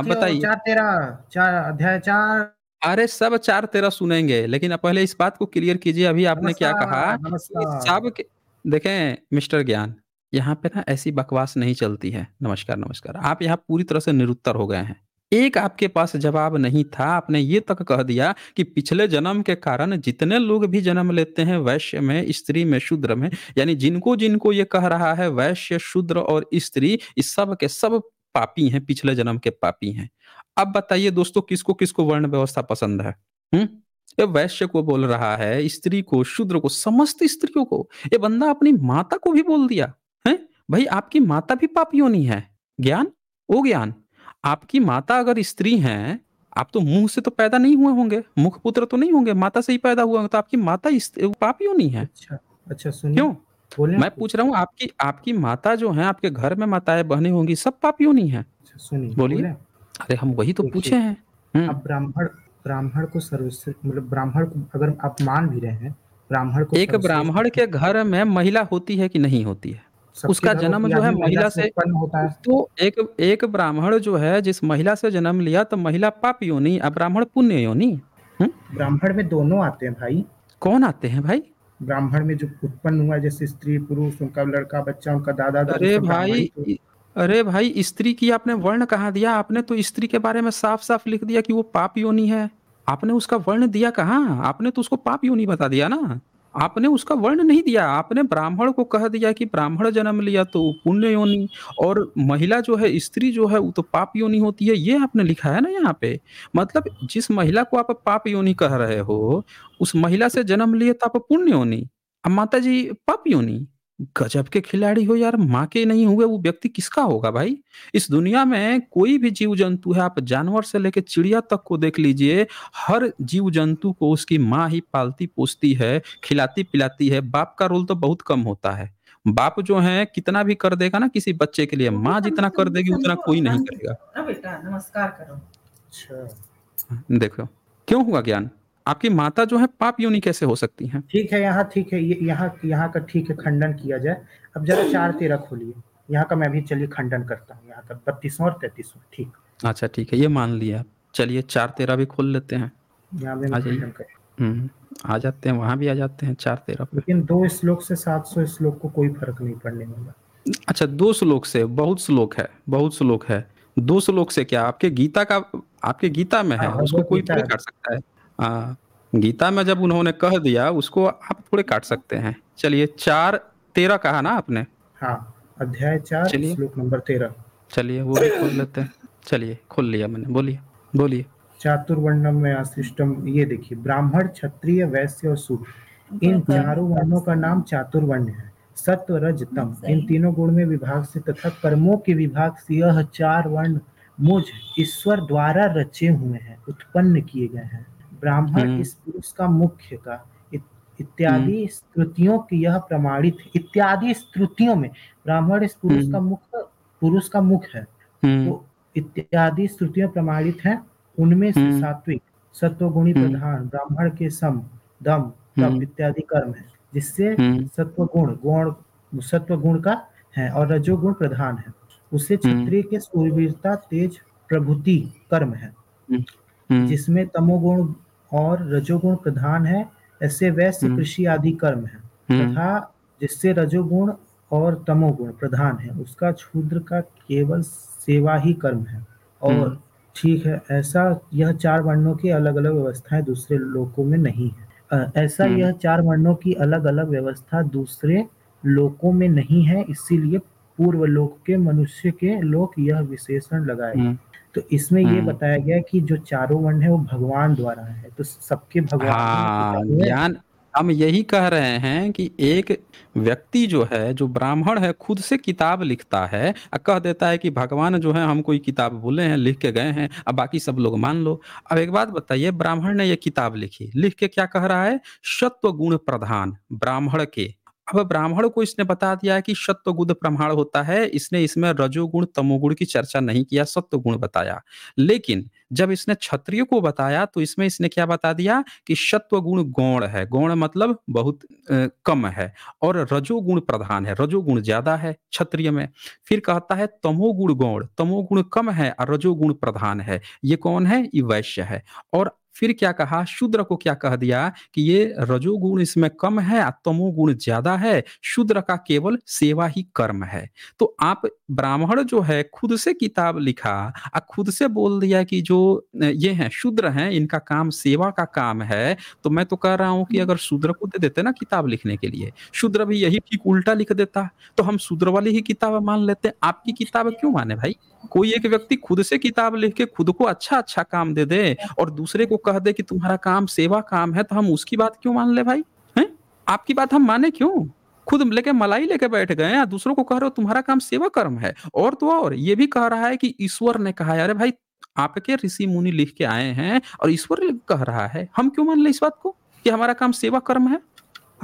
बताइए। 4:13 अध्याय 4। अरे सब 4:13 सुनेंगे, लेकिन पहले इस बात को क्लियर कीजिए। अभी आपने क्या कहा? सब देखें मिस्टर ज्ञान, यहाँ पे ना ऐसी बकवास नहीं चलती है। नमस्कार। आप यहाँ पूरी तरह से निरुत्तर हो गए हैं। एक आपके पास जवाब नहीं था, आपने ये तक कह दिया कि पिछले जन्म के कारण जितने लोग भी जन्म लेते हैं वैश्य में, स्त्री में, शूद्र में, यानी जिनको जिनको ये कह रहा है वैश्य, शूद्र और स्त्री, इस सब के सब पापी हैं, पिछले जन्म के पापी हैं। अब बताइए दोस्तों, किसको किसको वर्ण व्यवस्था पसंद है? ये वैश्य को बोल रहा है, स्त्री को, शूद्र को, समस्त स्त्रियों को। ये बंदा अपनी माता को भी बोल दिया है। भाई आपकी माता भी पापी योनि है ज्ञान, ओ ज्ञान। आपकी माता अगर स्त्री हैं, आप तो मुंह से तो पैदा नहीं हुए होंगे, मुख पुत्र तो नहीं होंगे, माता से ही पैदा हुए होंगे, तो आपकी माता पाप योनि है। अच्छा सुनिए, क्यों मैं पूछ रहा हूँ, आपकी माता जो है, आपके घर में माताएं बहनें होंगी, सब पाप योनि है। बोलिए। अरे हम वही तो पूछे हैं। अब ब्राह्मण को सर्वश्रेष्ठ, मतलब ब्राह्मण को अगर आप मान भी रहे हैं, ब्राह्मण को एक ब्राह्मण के घर में महिला होती है कि नहीं होती है, उसका जन्म जो है महिला से होता है। तो एक ब्राह्मण जो है जिस महिला से जन्म लिया, तो महिला पाप योनि, ब्राह्मण पुण्य योनि। ब्राह्मण में दोनों आते हैं भाई। कौन आते हैं भाई? ब्राह्मण में जो उत्पन्न हुआ, जैसे स्त्री पुरुष, उनका लड़का बच्चा, उनका दादा दादी। अरे भाई स्त्री की आपने वर्ण कहाँ दिया? आपने तो स्त्री के बारे में साफ साफ लिख दिया कि वो पाप योनि है। आपने उसका वर्ण दिया कहाँ? आपने तो उसको पाप योनि बता दिया ना, आपने उसका वर्ण नहीं दिया। आपने ब्राह्मण को कह दिया कि ब्राह्मण जन्म लिया तो पुण्य योनि, और महिला जो है, स्त्री जो है, वो तो पाप योनि होती है, ये आपने लिखा है ना यहाँ पे। मतलब जिस महिला को आप पाप योनि कह रहे हो, उस महिला से जन्म लिए तो आप पुण्य योनि, अब माता जी पाप योनि। गजब के खिलाड़ी हो यार। माँ के नहीं हुए वो व्यक्ति किसका होगा भाई? इस दुनिया में कोई भी जीव जंतु है, आप जानवर से लेकर चिड़िया तक को देख लीजिए, हर जीव जंतु को उसकी माँ ही पालती पोसती है, खिलाती पिलाती है। बाप का रोल तो बहुत कम होता है। बाप जो है कितना भी कर देगा ना किसी बच्चे के लिए, माँ जितना कर देगी उतना कोई नहीं करेगा। बेटा नमस्कार करो। देखो क्यों हुआ ज्ञान? आपकी माता जो है पाप योनि कैसे हो सकती है? ठीक है, यहाँ ठीक है, यहाँ का ठीक है, खंडन किया जाए। अब जरा 4-13 खोलिए, यहाँ का मैं भी चलिए खंडन करता हूँ, यहाँ का 32 और 33। ठीक, अच्छा ठीक है, ये मान लिया। चलिए 4-13 भी खोल लेते हैं, आ जाते हैं, वहाँ भी आ जाते हैं 4-13 पे। लेकिन 2 श्लोक से 700 श्लोक को कोई फर्क नहीं पड़ने वाला। अच्छा, 2 श्लोक से? बहुत श्लोक है 2 श्लोक से क्या? आपके गीता में है, उसको कोई काट सकता है? गीता में जब उन्होंने कह दिया, उसको आप थोड़े काट सकते हैं। चलिए 4-13 कहा ना आपने? हाँ, अध्याय 4 श्लोक नंबर 13। चलिए वो भी खोल लेते हैं। चलिए खोल लिया मैंने, बोलिए। चातुर्वर्णम में आश्रिष्टम, ये देखिए, ब्राह्मण, क्षत्रिय, वैश्य और शूद्र, इन चारों वर्णों का नाम चातुर्वर्ण है। सत्व, रज, तम, इन तीनों गुण में विभाग से तथा कर्मों के विभाग से यह 4 वर्ण मुझ ईश्वर द्वारा रचे हुए हैं, उत्पन्न किए गए हैं। ब्राह्मण इस पुरुष का मुख्य का इत्यादि स्तुतियों की यह प्रमाणित, इत्यादि स्तुतियों में ब्राह्मण इस पुरुष का मुख है, तो इत्यादि स्तुतियों प्रमाणित है। उनमें से सात्विक, सत्वगुणी प्रधान, ब्राह्मण के सम, दम, तप इत्यादि कर्म है, जिससे सत्वगुण का है और रजोगुण प्रधान है। उसे क्षत्रिय के सूरवीरता, तेज प्रभुति कर्म है, जिसमें तमोगुण और रजोगुण प्रधान है। ऐसे वैश्य, कृषि आदि कर्म है तथा जिससे रजोगुण और तमोगुण प्रधान है। उसका क्षूद्र का केवल सेवा ही कर्म है। और ठीक है, ऐसा यह 4 वर्णों की अलग अलग व्यवस्थाएं दूसरे लोकों में नहीं है। ऐसा यह 4 वर्णों की अलग अलग व्यवस्था दूसरे लोकों में नहीं है, इसीलिए पूर्व लोक के मनुष्य के लोग यह विशेषण लगाए। तो इसमें ये बताया गया कि जो 4 वर्ण है वो भगवान द्वारा है, तो सबके भगवान ज्ञान। हम यही कह रहे हैं कि एक व्यक्ति जो है, जो ब्राह्मण है, खुद से किताब लिखता है और कह देता है कि भगवान जो है हमको ये किताब बोले हैं, लिख के गए हैं, अब बाकी सब लोग मान लो। अब एक बात बताइए, ब्राह्मण ने ये किताब लिखी, लिख के क्या कह रहा है? सत्व गुण प्रधान ब्राह्मण के। अब ब्राह्मण को इसने बता दिया कि सत्वगुण प्रमाण होता है, इसने इसमें रजोगुण तमोगुण की चर्चा नहीं किया, सत्वगुण बताया। लेकिन जब इसने क्षत्रिय को बताया तो इसमें इसने क्या बता दिया कि सत्वगुण गौण है, गौण मतलब बहुत कम है, और रजोगुण प्रधान है, रजोगुण ज्यादा है क्षत्रिय में। फिर कहता है तमोगुण गौण, तमोगुण कम है और रजोगुण प्रधान है। ये कौन है? ये वैश्य है। और फिर क्या कहा? शूद्र को क्या कह दिया कि ये रजोगुण इसमें कम है और तमोगुण ज्यादा है, शूद्र का केवल सेवा ही कर्म है। तो आप ब्राह्मण जो है खुद से किताब लिखा और खुद से बोल दिया कि जो ये हैं शूद्र हैं, इनका काम सेवा का काम है। तो मैं तो कह रहा हूँ कि अगर शूद्र को दे देते ना किताब लिखने के लिए, शूद्र भी यही ठीक उल्टा लिख देता, तो हम शूद्र वाली ही किताब मान लेते। आपकी किताब क्यों माने भाई? कोई एक व्यक्ति खुद से किताब लिख के खुद को अच्छा अच्छा काम दे दे और दूसरे को कह दे कि तुम्हारा काम सेवा काम है, तो हम उसकी बात क्यों मान ले भाई? हैं? आपकी बात हम माने क्यों? खुद लेके मलाई लेके बैठ गए, दूसरों को कह रहे हो तुम्हारा काम सेवा कर्म है। और तो और ये भी कह रहा है कि ईश्वर ने कहा। अरे भाई, आपके ऋषि मुनि लिख के आए हैं और ईश्वर कह रहा है, हम क्यों मान ले इस बात को कि हमारा काम सेवा कर्म है?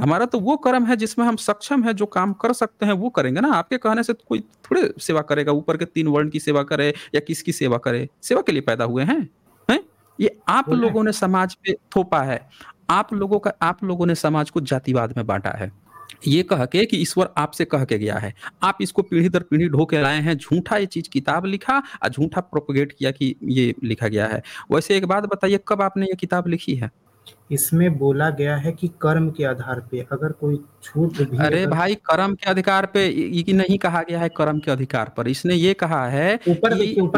हमारा तो वो कर्म है जिसमें हम सक्षम है, जो काम कर सकते हैं वो करेंगे ना। आपके कहने से कोई थोड़े सेवा करेगा, ऊपर के तीन वर्ण की सेवा करे या किसकी सेवा करे, सेवा के लिए पैदा हुए हैं है? ये आप लोगों ने समाज पे थोपा है, आप लोगों ने समाज को जातिवाद में बांटा है, ये कह के कि ईश्वर आपसे कह के गया है, आप इसको पीढ़ी दर पीढ़ी ढो के लाए हैं, झूठा ये चीज किताब लिखा और झूठा प्रोपोगेट किया कि ये लिखा गया है। वैसे एक बात बताइए, कब आपने ये किताब लिखी है? इसमें बोला गया है कि कर्म के आधार पे अगर कोई छूट भी, अरे भाई कर्म के अधिकार पे ये नहीं कहा गया है, कर्म के अधिकार पर इसने ये कहा है। ऊपर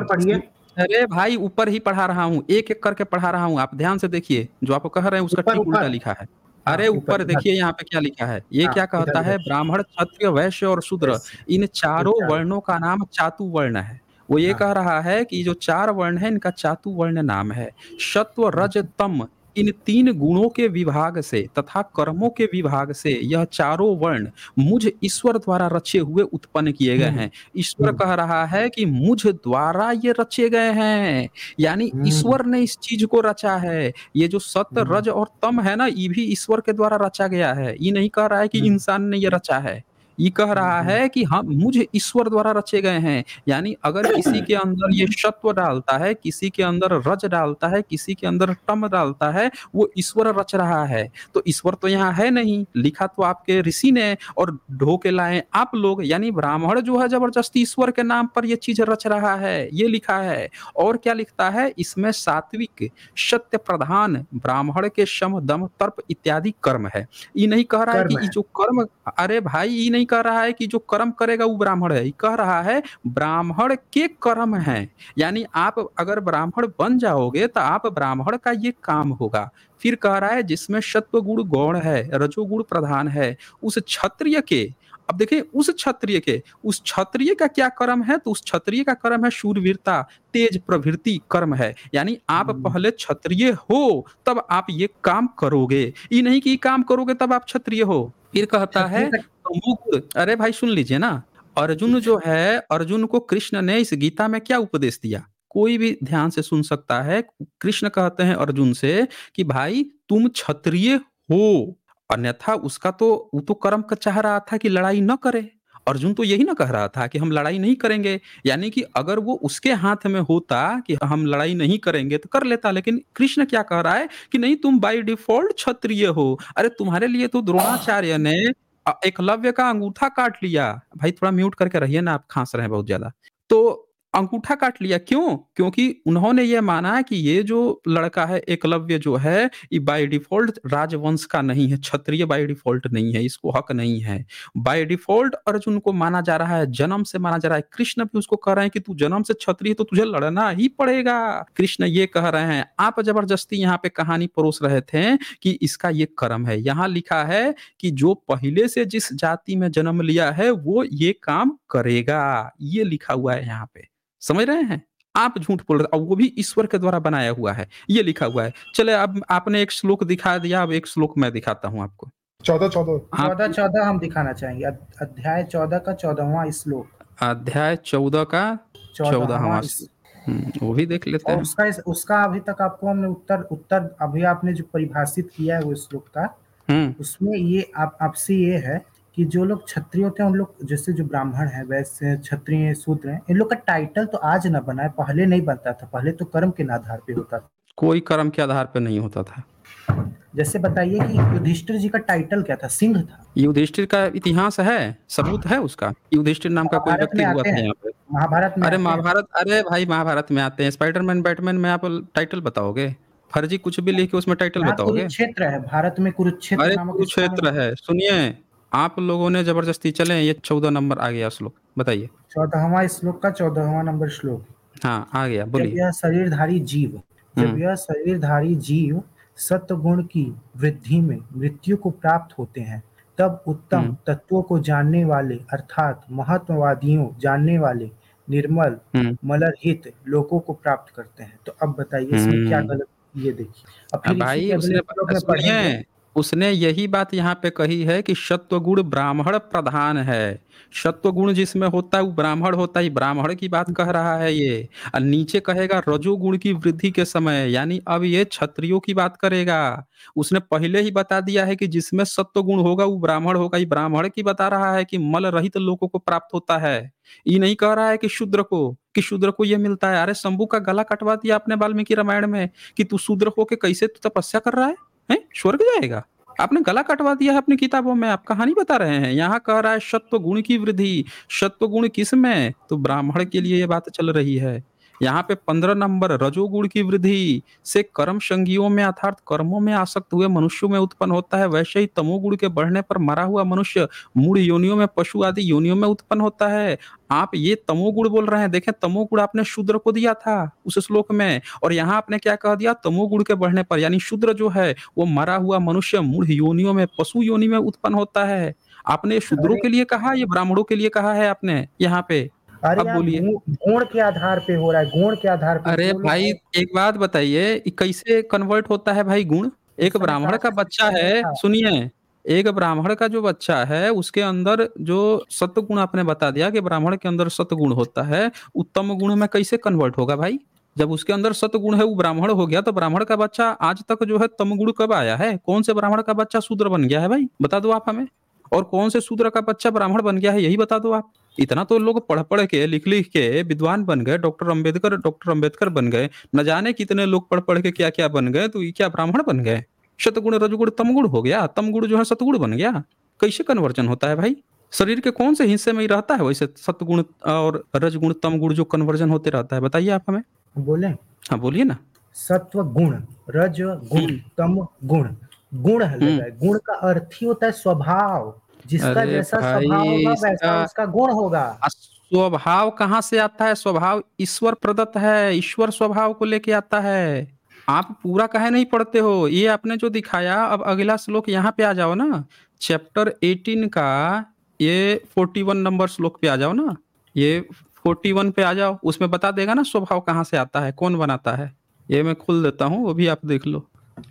पढ़िए, अरे भाई ऊपर ही पढ़ा रहा हूँ, एक एक करके पढ़ा रहा हूँ, आप ध्यान से देखिए, जो आपको कह रहे हैं उसका ठीक उल्टा लिखा है। अरे ऊपर देखिए यहाँ पे क्या लिखा है, ये क्या कहता है, ब्राह्मण क्षत्रिय वैश्य और शूद्र इन चारों वर्णों का नाम चातु वर्ण है। वो ये कह रहा है कि जो चार वर्ण है इनका चातु वर्ण नाम है। सत्व रज तम इन तीन गुणों के विभाग से तथा कर्मों के विभाग से यह चारों वर्ण मुझ ईश्वर द्वारा रचे हुए उत्पन्न किए गए हैं। ईश्वर कह रहा है कि मुझ द्वारा ये रचे गए हैं, यानी ईश्वर ने इस चीज को रचा है। ये जो सत रज और तम है ना, ये भी ईश्वर के द्वारा रचा गया है। ये नहीं कह रहा है कि इंसान ने ये रचा है, ये कह रहा है कि हम मुझे ईश्वर द्वारा रचे गए हैं। यानी अगर किसी के अंदर ये सत्व डालता है, किसी के अंदर रज डालता है, किसी के अंदर तम डालता है, वो ईश्वर रच रहा है। तो ईश्वर तो यहाँ है नहीं, लिखा तो आपके ऋषि ने और ढो के लाए आप लोग। यानी ब्राह्मण जो है जबरदस्ती ईश्वर के नाम पर ये चीज रच रहा है, ये लिखा है। और क्या लिखता है इसमें, सात्विक सत्य प्रधान ब्राह्मण के सम दम तर्प इत्यादि कर्म है। ये नहीं कह रहा है कि जो कर्म, अरे भाई ये नहीं कह रहा है कि जो कर्म करेगा वो ब्राह्मण है, कह रहा है ब्राह्मण के कर्म हैं। यानी आप अगर ब्राह्मण बन जाओगे तो आप ब्राह्मण का ये काम होगा। फिर कह रहा है जिसमें सत्व गुण गौण है, रजोगुण प्रधान है, उस क्षत्रिय के, अब देखिए उस क्षत्रिय का क्या कर्म है, तो उस क्षत्रिय का कर्म है शूरवीरता, तेज प्रवृत्ति कर्म है। यानी आप पहले क्षत्रिय हो तब आप ये काम करोगे, ये नहीं कि काम करोगे तब आप क्षत्रिय हो। फिर कहता है तमोगुण, अरे भाई सुन लीजिए ना, अर्जुन जो है, अर्जुन को कृष्ण ने इस गीता में क्या उपदेश दिया, कोई भी ध्यान से सुन सकता है। कृष्ण कहते हैं अर्जुन से कि भाई तुम क्षत्रिय हो, अन्यथा उसका तो वो तो कर्म का चाह रहा था कि लड़ाई न करे। अर्जुन तो यही ना कह रहा था कि हम लड़ाई नहीं करेंगे, यानी कि अगर वो उसके हाथ में होता कि हम लड़ाई नहीं करेंगे तो कर लेता। लेकिन कृष्ण क्या कह रहा है कि नहीं, तुम बाय डिफॉल्ट क्षत्रिय हो। अरे तुम्हारे लिए तो द्रोणाचार्य ने एकलव्य का अंगूठा काट लिया। भाई थोड़ा म्यूट करके रहिए ना, आप खांस रहे हैं बहुत ज्यादा। तो अंगूठा काट लिया क्यों? क्योंकि उन्होंने ये माना कि ये जो लड़का है एकलव्य जो है, ये बाय डिफॉल्ट राजवंश का नहीं है, क्षत्रिय बाय डिफॉल्ट नहीं है, इसको हक नहीं है। बाय डिफॉल्ट अर्जुन को माना जा रहा है, जन्म से माना जा रहा है। कृष्ण भी उसको कह रहे हैं कि तू जन्म से क्षत्रिय तो तुझे लड़ना ही पड़ेगा। कृष्ण ये कह रहे हैं, आप जबरदस्ती यहाँ पे कहानी परोस रहे थे कि इसका ये कर्म है। यहाँ लिखा है कि जो पहले से जिस जाति में जन्म लिया है वो ये काम करेगा, ये लिखा हुआ है यहाँ पे। समझ रहे हैं? आप झूठ बोल रहे, और वो भी ईश्वर के द्वारा बनाया हुआ है, ये लिखा हुआ है। चले, अब आपने एक श्लोक दिखा दिया, अब एक श्लोक मैं दिखाता हूँ आपको। 14 हम दिखाना चाहेंगे, अध्याय 14 का 14वां श्लोक। अध्याय 14 का 14वां, वो भी देख लेते हैं। उसका अभी तक आपको हमने उत्तर अभी आपने जो परिभाषित किया है वो श्लोक का, उसमें ये आपसे ये है कि जो लोग क्षत्रिय होते हैं उन लोग, जैसे जो ब्राह्मण है, वैसे क्षत्रिय शूद्र हैं, इन लोग का टाइटल तो आज ना बना है, पहले नहीं बनता था। पहले तो कर्म के आधार पे होता था, कोई कर्म के आधार पे नहीं होता था। जैसे बताइए कि युधिष्ठिर जी का टाइटल क्या था? सिंह था। युधिष्ठिर का इतिहास है, सबूत है उसका। युधिष्ठिर नाम का कोई व्यक्ति हुआ था यहाँ पे? महाभारत में। अरे महाभारत, अरे भाई महाभारत में आते हैं। स्पाइडरमैन बैटमैन में आप टाइटल बताओगे? फर्जी कुछ भी लिख के उसमें टाइटल बताओगे? कुरुक्षेत्र है भारत में, कुरुक्षेत्र है। सुनिए, आप लोगों ने जबरदस्ती, चले ये 14 नंबर आ गया श्लोक, बताइए 14वां श्लोक का 14वां नंबर श्लोक। हाँ आ गया, बोलिए। जब यह शरीरधारी जीव सत्वगुण की वृद्धि में मृत्यु को प्राप्त होते हैं, तब उत्तम तत्वों को जानने वाले अर्थात महत्ववादियों जानने वाले निर्मल मलरहित लोगों को प्राप्त करते हैं। तो अब बताइए इसमें क्या गलत, ये देखिए। उसने यही बात यहाँ पे कही है कि सत्वगुण ब्राह्मण प्रधान है। सत्वगुण जिसमें होता है वो ब्राह्मण होता है, ब्राह्मण की बात कह रहा है ये। और नीचे कहेगा रजोगुण की वृद्धि के समय, यानी अब ये क्षत्रियो की बात करेगा। उसने पहले ही बता दिया है कि जिसमें सत्वगुण होगा वो ब्राह्मण होगा। ये ब्राह्मण की बता रहा है कि मल रहित लोगों को प्राप्त होता है, ये नहीं कह रहा है कि शूद्र को ये मिलता है। अरे शंभू का गला कटवा दिया आपने वाल्मीकि रामायण में कि तू शूद्र होके कैसे तू तपस्या कर रहा है, स्वर्ग जाएगा। आपने गला कटवा दिया है अपनी किताबों में, आप कहानी बता रहे हैं। यहाँ कह रहा है सत्व गुण की वृद्धि। सत्व गुण किस में? तो ब्राह्मण के लिए ये बात चल रही है। यहाँ पे 15 नंबर रजोगुण की वृद्धि से कर्म संगियों में अर्थात कर्मों में आसक्त हुए मनुष्यों में उत्पन्न होता है। वैसे ही तमोगुण के बढ़ने पर मरा हुआ मनुष्य मूढ़ योनियों में, पशु आदि योनियों में उत्पन्न होता है। आप ये तमोगुण बोल रहे हैं। देखें, तमोगुण आपने शूद्र को दिया था उस श्लोक में, और यहाँ आपने क्या कह दिया? तमोगुण के बढ़ने पर, यानी शूद्र जो है वो मरा हुआ मनुष्य मूढ़ योनियों में, पशु योनि में उत्पन्न होता है। आपने शूद्रों के लिए कहा, ये ब्राह्मणों के लिए कहा है आपने यहाँ पे। अरे गुण के आधार पे हो रहा है, गुण के आधार पे। अरे भाई एक बात बताइए, कैसे कन्वर्ट होता है भाई गुण? एक ब्राह्मण का बच्चा है, सुनिए, एक ब्राह्मण का जो बच्चा है उसके अंदर जो सत्वगुण, आपने बता दिया कि ब्राह्मण के अंदर सत्वगुण होता है, उत्तम गुण में कैसे कन्वर्ट होगा भाई? जब उसके अंदर सत्वगुण है वो ब्राह्मण हो गया, तो ब्राह्मण का बच्चा आज तक जो है तमगुण कब आया है? कौन से ब्राह्मण का बच्चा शूद्र बन गया है भाई, बता दो आप हमें। और कौन से शूद्र का बच्चा ब्राह्मण बन गया है, यही बता दो आप। इतना तो लोग पढ़ पढ़ के, लिख लिख के विद्वान बन गए, डॉक्टर अंबेडकर बन गए, न जाने कितने लोग पढ़ पढ़ के क्या क्या बन गए। तो ये क्या ब्राह्मण बन गए? शतगुण रजगुण तमगुण हो गया, तमगुण जो है सतगुण बन गया। कैसे कन्वर्जन होता है भाई? शरीर के कौन से हिस्से में ही रहता है वैसे सतगुण और रजगुण तमगुण जो कन्वर्जन होते रहता है, बताइए आप हमें। बोले? हाँ बोलिए ना। सत्व गुण, रज गुण, तम गुण। गुण है, गुण का अर्थ ही होता है स्वभाव। जिसका जैसा स्वभाव होगा वैसा उसका गुण होगा। स्वभाव कहाँ से आता है? स्वभाव ईश्वर प्रदत्त है, ईश्वर स्वभाव को लेके आता है। आप पूरा काहे नहीं पढ़ते हो? ये आपने जो दिखाया, अब अगला श्लोक यहाँ पे आ जाओ ना, चैप्टर 18 का ये 41 नंबर श्लोक पे आ जाओ ना, ये 41 पे आ जाओ। उसमें बता देगा ना स्वभाव कहाँ से आता है, कौन बनाता है। ये मैं खोल देता हूँ, वो भी आप देख लो।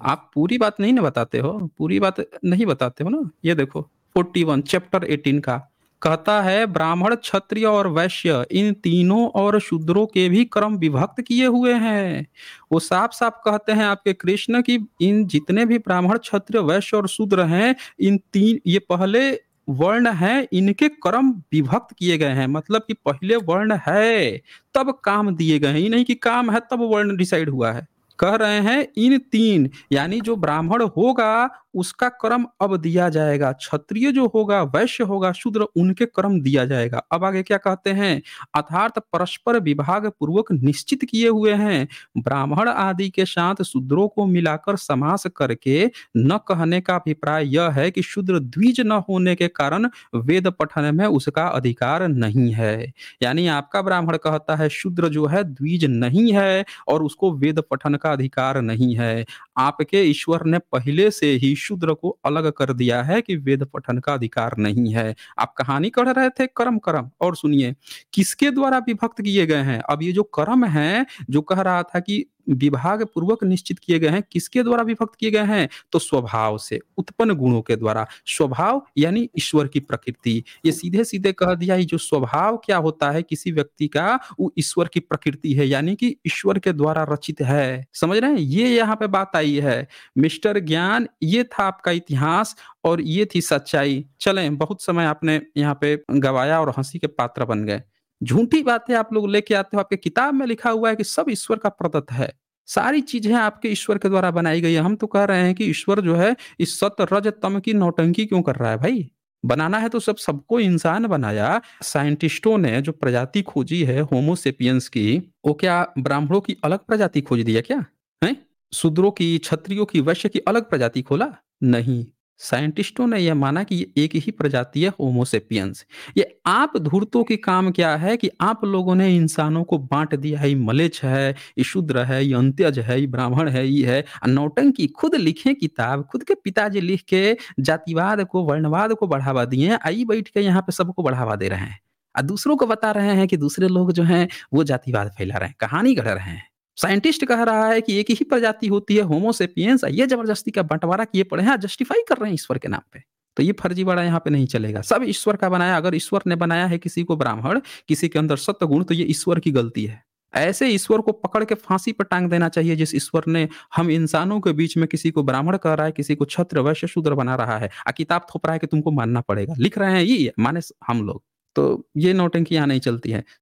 आप पूरी बात नहीं ना बताते हो, पूरी बात नहीं बताते हो ना। ये देखो 41 चैप्टर 18 का कहता है, ब्राह्मण क्षत्रिय और वैश्य इन तीनों और शूद्रों के भी कर्म विभक्त किए हुए हैं। वो साफ साफ कहते हैं आपके कृष्ण की, इन जितने भी ब्राह्मण क्षत्रिय वैश्य और शूद्र हैं, इन तीन ये पहले वर्ण हैं, इनके कर्म विभक्त किए गए हैं। मतलब कि पहले वर्ण है तब काम दिए गए हैं, ये नहीं कि काम है तब वर्ण डिसाइड हुआ है। कह रहे हैं इन तीन, यानी जो ब्राह्मण होगा उसका कर्म अब दिया जाएगा, क्षत्रिय जो होगा, वैश्य होगा, शूद्र, उनके कर्म दिया जाएगा। अब आगे क्या कहते हैं? अर्थात परस्पर विभाग पूर्वक निश्चित किए हुए हैं। ब्राह्मण आदि के साथ शूद्रों को मिलाकर समास करके न कहने का अभिप्राय यह है कि शूद्र द्विज न होने के कारण वेद पठन में उसका अधिकार नहीं है। यानी आपका ब्राह्मण कहता है शूद्र जो है द्विज नहीं है और उसको वेद पठन का अधिकार नहीं है। आपके ईश्वर ने पहले से ही शूद्र को अलग कर दिया है कि वेद पठन का अधिकार नहीं है। आप कहानी कर रहे थे कर्म। और सुनिए, किसके द्वारा विभक्त किए गए हैं? अब ये जो कर्म है, जो कह रहा था कि विभाग पूर्वक निश्चित किए गए हैं, किसके द्वारा विभक्त किए गए हैं? तो स्वभाव से उत्पन्न गुणों के द्वारा। स्वभाव यानी ईश्वर की प्रकृति। ये सीधे सीधे कह दिया है, जो स्वभाव क्या होता है किसी व्यक्ति का, वो ईश्वर की प्रकृति है, यानी कि ईश्वर के द्वारा रचित है। समझ रहे हैं? ये यहाँ पे बात आई है मिस्टर ज्ञान। ये था आपका इतिहास और ये थी सच्चाई। चलें, बहुत समय आपने यहाँ पे गवाया और हंसी के पात्र बन गए। झूठी बातें आप लोग लेके आते हो। आपके किताब में लिखा हुआ है कि सब ईश्वर का प्रदत्त है, सारी चीजें आपके ईश्वर के द्वारा बनाई गई है। हम तो कह रहे हैं कि ईश्वर जो है इस सत रज तम की नौटंकी क्यों कर रहा है भाई? बनाना है तो सबको इंसान बनाया। साइंटिस्टों ने जो प्रजाति खोजी है होमोसेपियंस की, वो क्या ब्राह्मणों की अलग प्रजाति खोज दी है क्या? है शूद्रों की, क्षत्रियों की, वैश्य की अलग प्रजाति खोला? नहीं, साइंटिस्टों ने यह माना कि ये एक ही प्रजाति है होमोसेपियंस। ये आप धूर्तों की काम क्या है कि आप लोगों ने इंसानों को बांट दिया है। ये मलेच्छ है, ये शूद्र है, ये अंत्यज है, ये ब्राह्मण है, ये है नौटंकी। खुद लिखे किताब, खुद के पिताजी लिख के जातिवाद को, वर्णवाद को बढ़ावा दिए हैं। आई बैठ के यहाँ पे सबको बढ़ावा दे रहे हैं और दूसरों को बता रहे हैं कि दूसरे लोग जो हैं वो जातिवाद फैला रहे हैं, कहानी गढ़ रहे हैं। साइंटिस्ट कह रहा है कि एक ही प्रजाति होती है होमोसेपियंस, ये जबरदस्ती का बंटवारा किए पड़े हैं, जस्टिफाई कर रहे हैं ईश्वर के नाम पे। तो ये फर्जीवाड़ा यहाँ पे नहीं चलेगा। सब ईश्वर का बनाया। अगर ईश्वर ने बनाया है किसी को ब्राह्मण, किसी के अंदर सत्व गुण, तो ये ईश्वर की गलती है। ऐसे ईश्वर को पकड़ के फांसी पर टांग देना चाहिए जिस ईश्वर ने हम इंसानों के बीच में किसी को ब्राह्मण कह रहा है, किसी को क्षत्र वैश्य शूद्र बना रहा है, आ किताब थोप रहा है कि तुमको मानना पड़ेगा, लिख रहे हैं ये माने हम लोग। तो ये नौटंकी यहाँ नहीं चलती है।